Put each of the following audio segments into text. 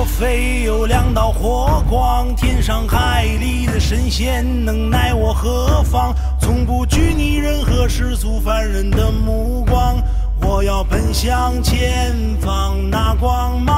我非有两道火光，天上海里的神仙能奈我何妨？从不拘泥任何世俗凡人的目光，我要奔向前方那光芒。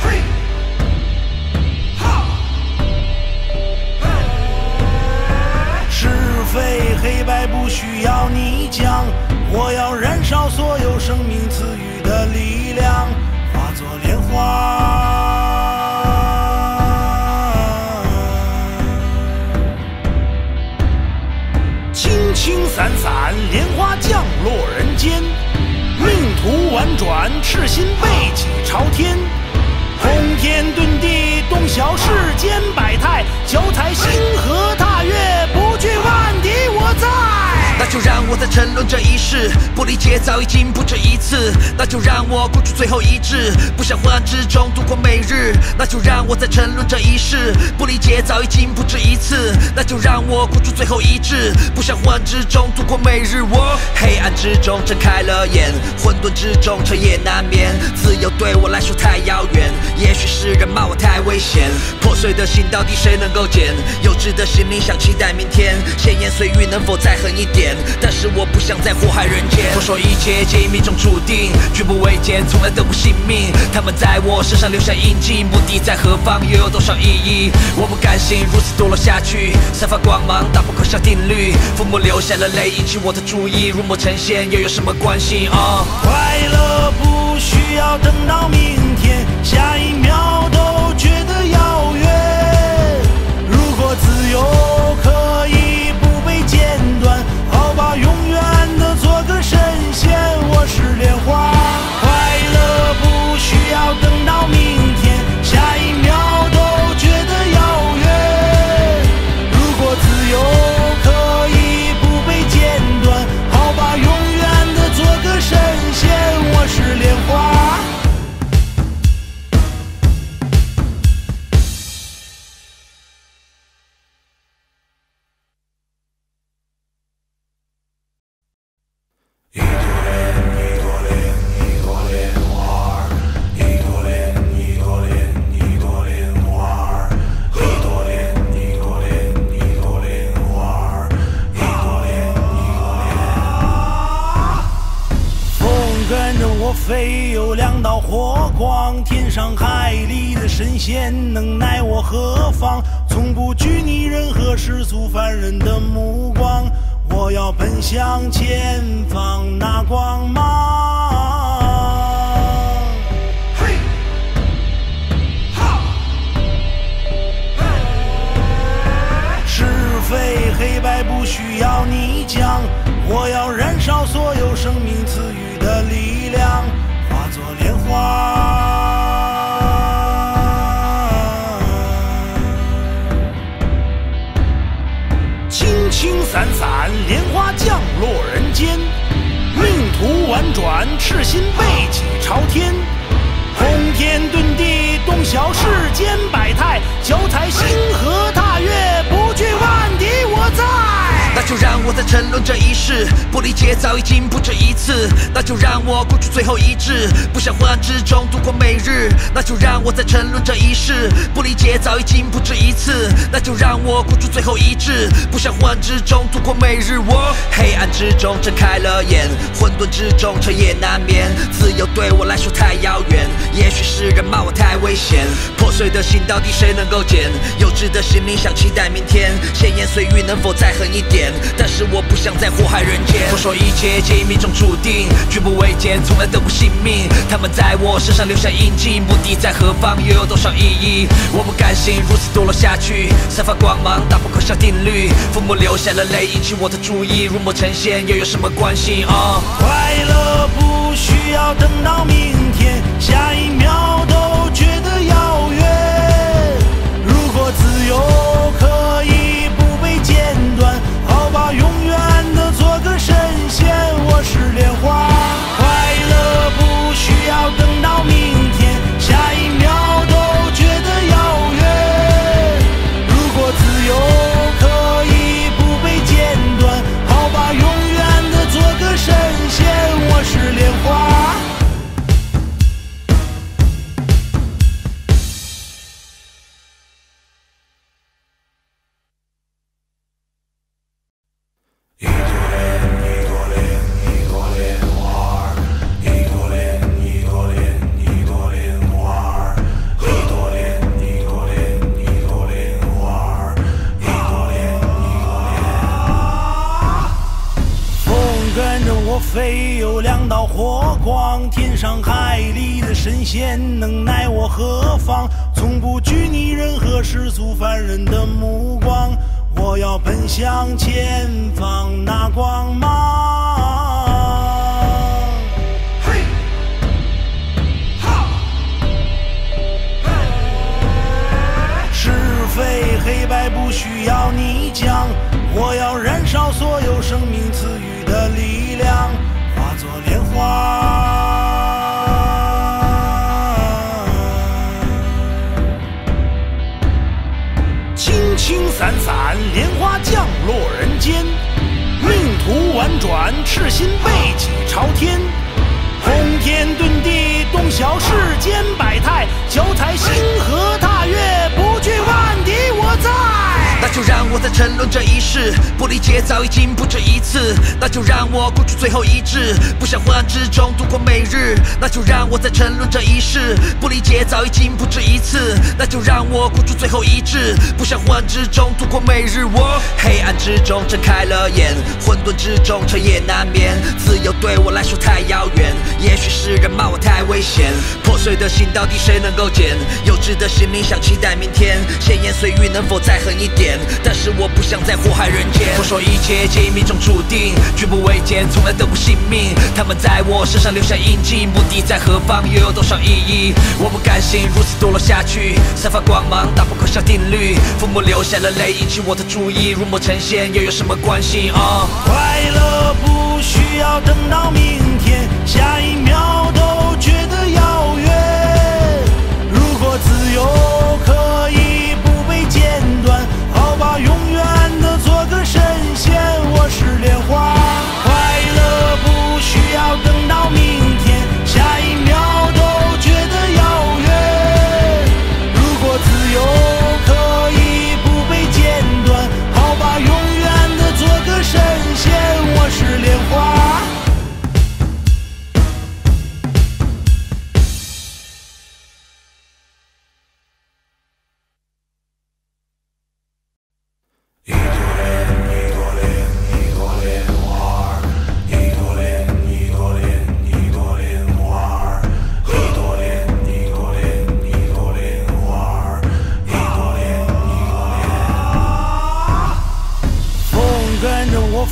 嘿，哈，嘿，是非黑白不需要你讲，我要燃烧所有生命赐予的力量，化作莲花。 轻散散，莲花降落人间，命途婉转，赤心背脊朝天，轰天遁地，洞晓世间百态，脚踩星河踏月，不惧万敌我在。 那就让我再沉沦这一世，不理解早已经不止一次。那就让我孤注最后一掷，不想昏暗之中度过每日。那就让我再沉沦这一世，不理解早已经不止一次。那就让我孤注最后一掷，不想昏暗之中度过每日。我黑暗之中睁开了眼，混沌之中彻夜难眠。自由对我来说太遥远，也许是人骂我太危险。破碎的心到底谁能够捡？幼稚的心灵想期待明天，闲言碎语能否再狠一点？ 但是我不想再祸害人间。我说一切皆命中注定，举步维艰，从来都不信命。他们在我身上留下印记，目的在何方，又有多少意义？我不甘心如此堕落下去，散发光芒，打破可笑定律。父母留下了泪，引起我的注意。如梦成仙，又有什么关系？啊，快乐不需要等到明天，下一秒都觉得遥远。如果自由可以不被剪断。 我永远的做个神仙，我是莲花，快乐不需要等到明天，下一秒都觉得遥远。如果自由可以不被剪断，好吧，永远的做个神仙，我是莲花。 非有两道火光，天上海里的神仙能奈我何妨？从不拘泥任何世俗凡人的目光，我要奔向前方那光芒。嘿，哈，嘿，是非黑白不需要你讲，我要燃烧所有生命赐予的力量。 化作莲花，轻轻散散，莲花降落人间，命途婉转，赤心背脊朝天，轰天遁地，洞晓世间百态，脚踩星河踏月，不惧万敌我在。 那就让我再沉沦这一世，不理解早已经不止一次。那就让我孤注最后一掷，不想昏暗之中度过每日。那就让我再沉沦这一世，不理解早已经不止一次。那就让我孤注最后一掷，不想昏暗之中度过每日。我黑暗之中睁开了眼，混沌之中彻夜难眠。自由对我来说太遥远，也许是人骂我太危险。破碎的心到底谁能够捡？幼稚的心灵想期待明天，闲言碎语能否再狠一点？ 但是我不想再祸害人间。我说一切皆命中注定，举步维艰，从来都不信命。他们在我身上留下印记，目的在何方，又有多少意义？我不甘心如此堕落下去，散发光芒，打破可笑定律。父母留下了泪，引起我的注意。如梦成仙，又有什么关系？啊，快乐不需要等到明天，下一秒都觉得遥远。如果自由可以不被剪断。 我永远的做个神仙，我是莲花，快乐不需要等到明天，下一秒都觉得遥远。如果自由可以不被剪断，好吧，永远的做个神仙，我是莲花。有两道火光，天上海里的神仙能奈我何妨？从不拘泥任何世俗凡人的目光，我要奔向前方那光芒。嘿，哈，嘿，是非黑白不需要你讲，我要燃烧所有生命赐予的力量，化作莲花。 轻散散，莲花降落人间，命途婉转，赤心背脊朝天，轰天遁地，洞晓世间百态，脚踩星河踏月，不惧万敌我在。那就让我再沉沦这一世，不理解早已经不止一次。那就让我孤注最后一掷，不想昏暗之中度过每日。那就让我再沉沦这一世，不理解早已经不止一次。 那就让我孤注最后一掷，不想昏暗之中度过每日。我黑暗之中睁开了眼，混沌之中彻夜难眠。自由对我来说太遥远，也许是人骂我太危险。破碎的心到底谁能够捡？幼稚的心灵想期待明天，闲言碎语能否再狠一点？但是我不想再祸害人间。我说一切皆因命中注定，举步维艰，从来都不信命。他们在我身上留下印记，目的在何方？又有多少意义？我不甘心如此堕落下去。 散发光芒，打破可笑定律。父母流下了泪，引起我的注意。入魔成仙又有什么关系？啊，快乐不需要等到明天，下一秒都觉得遥远。如果自由可以不被间断，好吧，永远的做个神仙。我是莲花，快乐不需要等到明天，下一秒。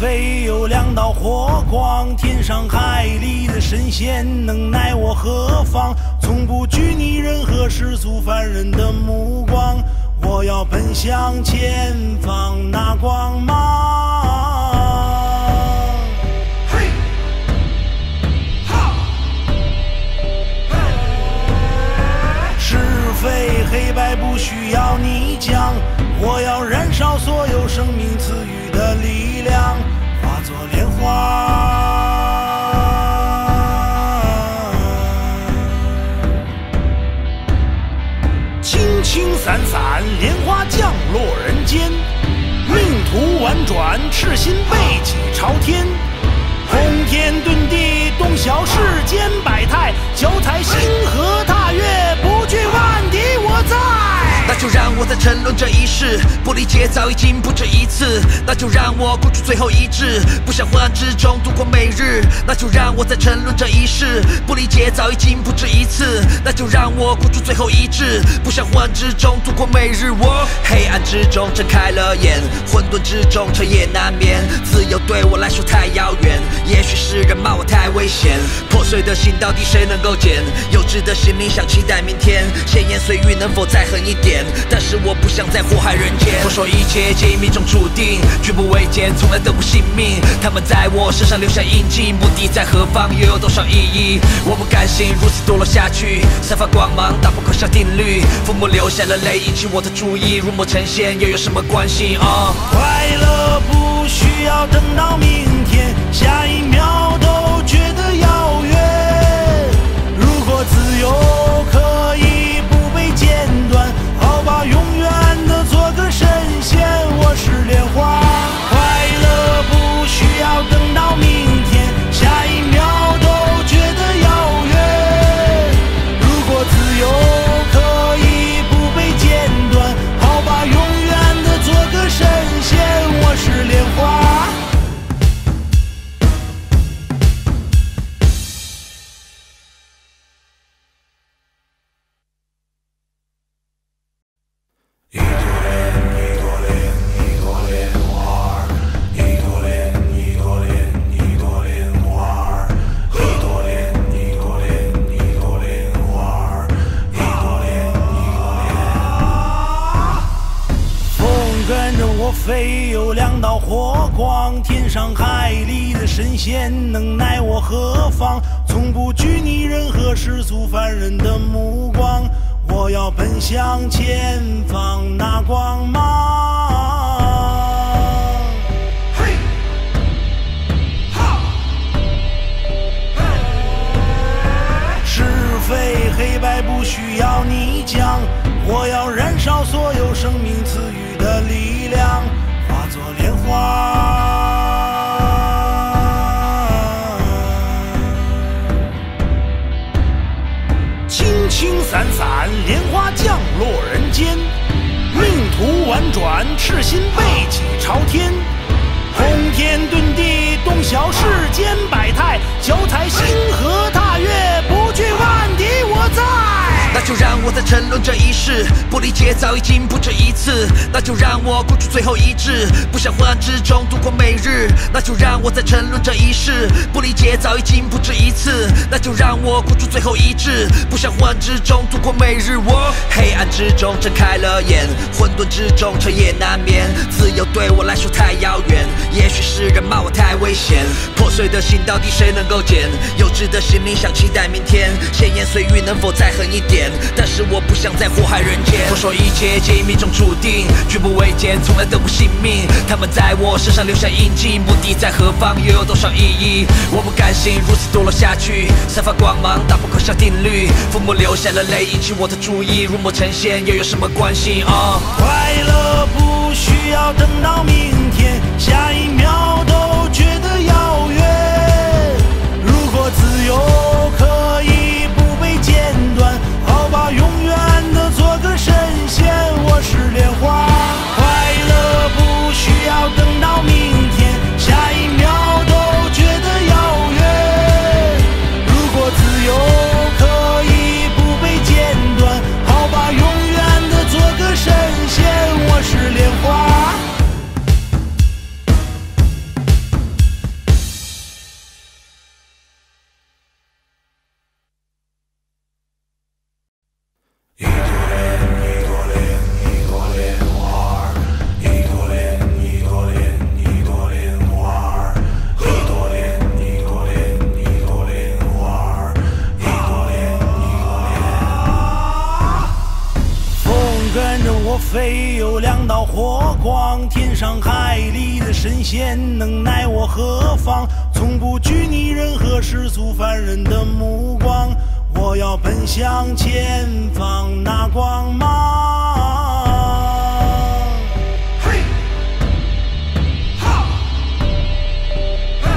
飞有两道火光，天上海里的神仙能奈我何妨？从不拘泥任何世俗凡人的目光，我要奔向前方那光芒。嘿，哈，嘿，是非黑白不需要你讲，我要燃烧所有生命赐予的力量。 量化作莲花，轻轻散散，莲花降落人间，命途婉转，赤心背脊朝天，轰天遁地，洞晓世间百态，脚踩星河踏月，不惧万敌我在。 那就让我再沉沦这一世，不理解早已经不止一次。那就让我孤注最后一掷，不想昏暗之中度过每日。那就让我再沉沦这一世，不理解早已经不止一次。那就让我孤注最后一掷，不想昏暗之中度过每日。我黑暗之中睁开了眼，混沌之中彻夜难眠。自由对我来说太遥远，也许是人骂我太危险。破碎的心到底谁能够捡？幼稚的心灵想期待明天，闲言碎语能否再狠一点？ 但是我不想再祸害人间。我说一切皆因命中注定，举步维艰，从来都不信命。他们在我身上留下印记，目的在何方？又有多少意义？我不甘心如此堕落下去，散发光芒，打破可笑定律。父母流下了泪，引起我的注意。入魔成仙又有什么关系？啊，快乐不需要等到明天，下一秒都觉得遥远。如果自由可以不被间断。 我永远的做个神仙，我是莲花，快乐不需要等到明天，下一秒都觉得遥远。如果自由可以不被间断，好吧，永远的做个神仙，我是莲花。非有两道火光，天上海里的神仙能奈我何妨？从不拘泥任何世俗凡人的目光，我要奔向前方那光芒。嘿，哈，嘿，是非黑白不需要你讲，我要燃烧所有生命赐予的力量，化作莲花。清清散散，莲花降落人间，命途婉转，赤心背脊朝天，通天遁地，洞晓世间百态，脚踩星河踏月，不惧万敌我在。 那就让我再沉沦这一世，不理解早已经不止一次。那就让我孤注最后一掷，不想昏暗之中度过每日。那就让我再沉沦这一世，不理解早已经不止一次。那就让我孤注最后一掷，不想昏暗之中度过每日。我黑暗之中睁开了眼，混沌之中彻夜难眠。自由对我来说太遥远，也许是人骂我太危险。破碎的心到底谁能够捡？幼稚的心灵想期待明天，闲言碎语能否再狠一点？ 但是我不想再祸害人间。我说一切皆因命中注定，举步维艰，从来都不信命。他们在我身上留下印记，目的在何方，又有多少意义？我不甘心如此堕落下去，散发光芒，打破可笑定律。父母留下了泪，引起我的注意。入魔成仙又有什么关系？啊，快乐不需要等到明天，下一秒都觉得遥远。如果自由可以不被剪断。 把永远的做个神仙，我是莲花。快乐不需要等到明天，下一秒都觉得遥远。如果自由可以不被剪断，好吧，永远的做个神仙，我是莲花。 非有两道火光，天上海里的神仙能奈我何妨？从不拘泥任何世俗凡人的目光，我要奔向前方那光芒。嘿，哈，嘿，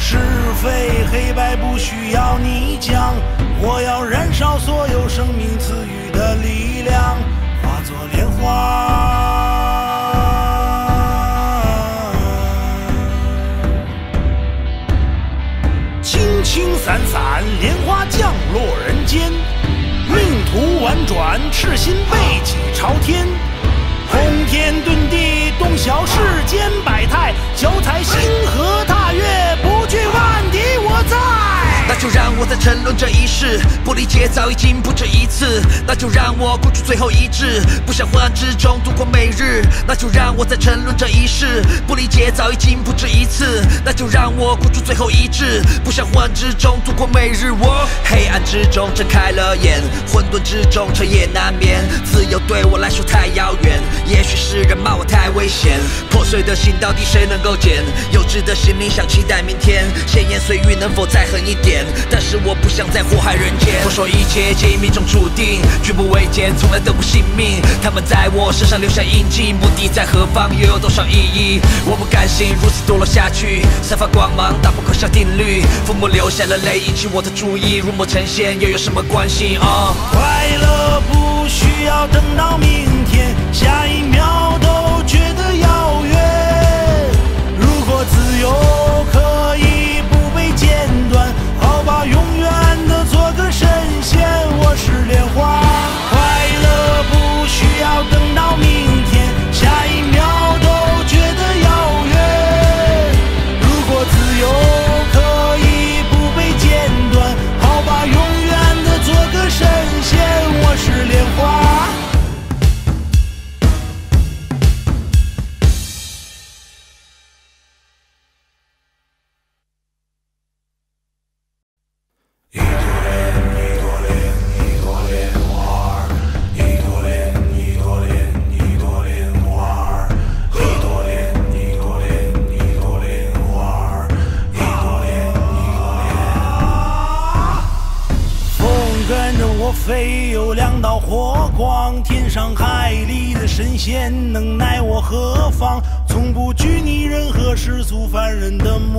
是非黑白不需要你讲，我要燃烧所有生命赐予。 的力量化作莲花，清清散散，莲花降落人间，命途婉转，赤心背脊朝天，通天遁地，洞晓世间百态，脚踩星河踏月，不惧万敌我在。 那就让我再沉沦这一世，不理解早已经不止一次。那就让我孤注最后一掷，不想昏暗之中度过每日。那就让我再沉沦这一世，不理解早已经不止一次。那就让我孤注最后一掷，不想昏暗之中度过每日。我黑暗之中睁开了眼，混沌之中彻夜难眠。自由对我来说太遥远，也许是人骂我太危险。破碎的心到底谁能够捡？幼稚的心灵想期待明天，闲言碎语能否再狠一点？ 但是我不想再祸害人间。我说一切皆因命中注定，举步维艰，从来都不信命。他们在我身上留下印记，目的在何方，又有多少意义？我不甘心如此堕落下去，散发光芒，打破可笑定律。父母留下了泪，引起我的注意。入魔成仙又有什么关系？啊，快乐不需要等到明天，下一秒都觉得遥远。如果自由可以不被剪断。 好吧，永远的做个神仙，我是莲花。快乐不需要等到明天，下一秒都觉得遥远。如果自由可以不被剪断，好吧，永远的做个神仙，我是莲花。莫非有两道火光？天上海里的神仙能奈我何妨？从不拘泥任何世俗凡人的目。